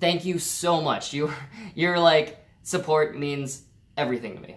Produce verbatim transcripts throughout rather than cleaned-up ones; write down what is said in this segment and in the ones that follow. thank you so much. Your, your like, support means everything to me.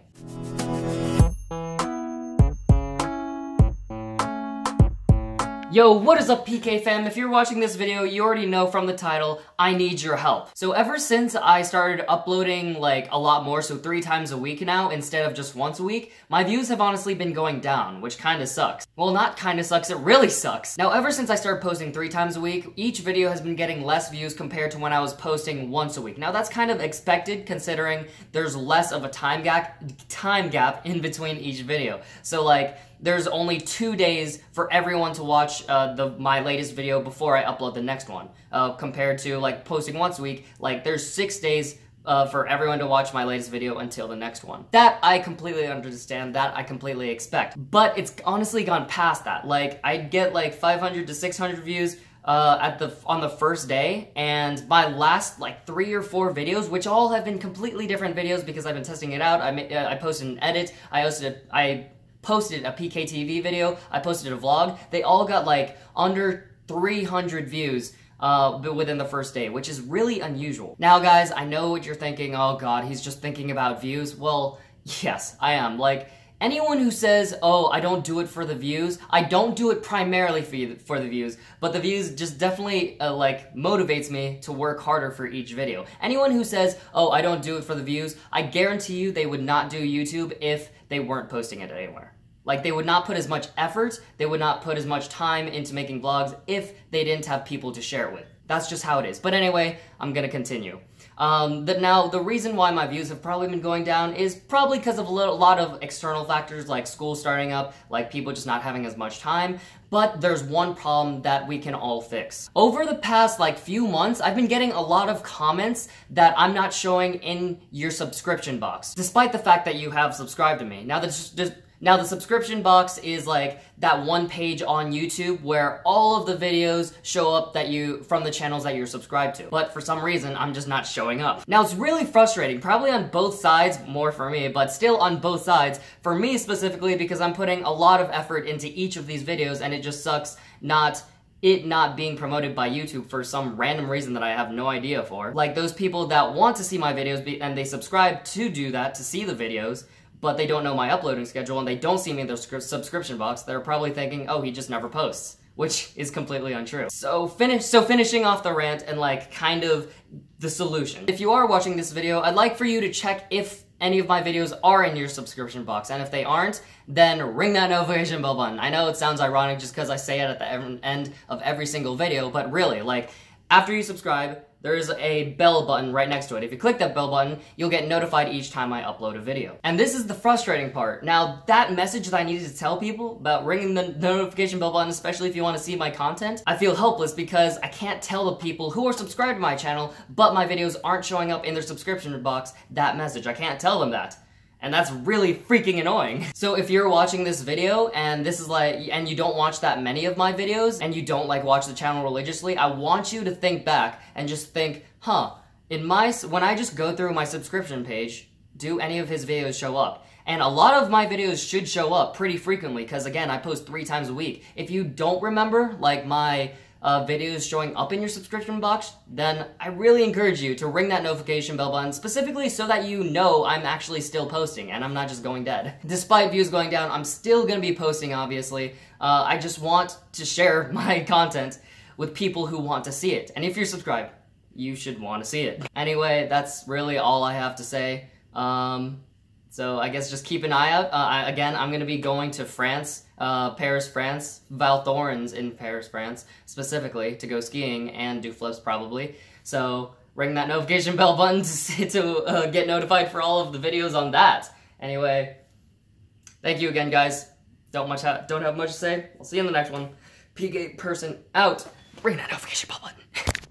Yo, what is up, P K fam? If you're watching this video, you already know from the title, I need your help. So ever since I started uploading like a lot more, so three times a week now, instead of just once a week, my views have honestly been going down, which kinda sucks. Well, not kinda sucks, it really sucks. Now, ever since I started posting three times a week, each video has been getting less views compared to when I was posting once a week. Now, that's kind of expected considering there's less of a time gap, time gap in between each video. So like, there's only two days for everyone to watch uh, the, my latest video before I upload the next one. Uh, compared to like posting once a week, like there's six days uh, for everyone to watch my latest video until the next one. That I completely understand, that I completely expect. But it's honestly gone past that. Like I'd get like five hundred to six hundred views uh, at the on the first day, and my last like three or four videos, which all have been completely different videos because I've been testing it out. I, uh, I posted an edit, I hosted, I posted a P K T V video, I posted a vlog, they all got like under three hundred views uh, within the first day, which is really unusual. Now guys, I know what you're thinking, oh god, he's just thinking about views. Well, yes, I am. Like, anyone who says, oh, I don't do it for the views, I don't do it primarily for, you, for the views, but the views just definitely uh, like motivates me to work harder for each video. Anyone who says, oh, I don't do it for the views, I guarantee you they would not do YouTube if they weren't posting it anywhere. Like, they would not put as much effort, they would not put as much time into making vlogs if they didn't have people to share it with. That's just how it is. But anyway, I'm gonna continue. Um, the, now, the reason why my views have probably been going down is probably because of a, little, a lot of external factors, like school starting up, like people just not having as much time, but there's one problem that we can all fix. Over the past, like, few months, I've been getting a lot of comments that I'm not showing in your subscription box, despite the fact that you have subscribed to me. Now, that's just... Now the subscription box is like that one page on YouTube where all of the videos show up that you from the channels that you're subscribed to. But for some reason, I'm just not showing up. Now it's really frustrating, probably on both sides, more for me, but still on both sides. For me specifically, because I'm putting a lot of effort into each of these videos, and it just sucks not it not being promoted by YouTube for some random reason that I have no idea for. Like those people that want to see my videos be, and they subscribe to do that, to see the videos, but they don't know my uploading schedule and they don't see me in their subscription box, they're probably thinking, oh, he just never posts, which is completely untrue. So finish, so finishing off the rant and like kind of the solution. If you are watching this video, I'd like for you to check if any of my videos are in your subscription box, and if they aren't, then ring that notification bell button. I know it sounds ironic just because I say it at the end of every single video, but really, like, after you subscribe, there's a bell button right next to it. If you click that bell button, you'll get notified each time I upload a video. And this is the frustrating part. Now, that message that I needed to tell people about ringing the notification bell button, especially if you want to see my content, I feel helpless because I can't tell the people who are subscribed to my channel, but my videos aren't showing up in their subscription box, that message. I can't tell them that. And that's really freaking annoying. So if you're watching this video and this is like, and you don't watch that many of my videos and you don't like watch the channel religiously, I want you to think back and just think, huh, in my, when I just go through my subscription page, do any of his videos show up? And a lot of my videos should show up pretty frequently because again, I post three times a week. If you don't remember like my Uh, videos showing up in your subscription box, then I really encourage you to ring that notification bell button specifically so that you know I'm actually still posting and I'm not just going dead. Despite views going down, I'm still gonna be posting, obviously. Uh, I just want to share my content with people who want to see it. And if you're subscribed, you should want to see it. Anyway, that's really all I have to say. Um, so I guess just keep an eye out. Uh, I, again, I'm gonna be going to France Uh, Paris, France, Val Thorens in Paris, France, specifically to go skiing and do flips probably. So ring that notification bell button to, to uh, get notified for all of the videos on that. Anyway, thank you again, guys. Don't much ha don't have much to say. I'll see you in the next one. P K person out. Ring that notification bell button.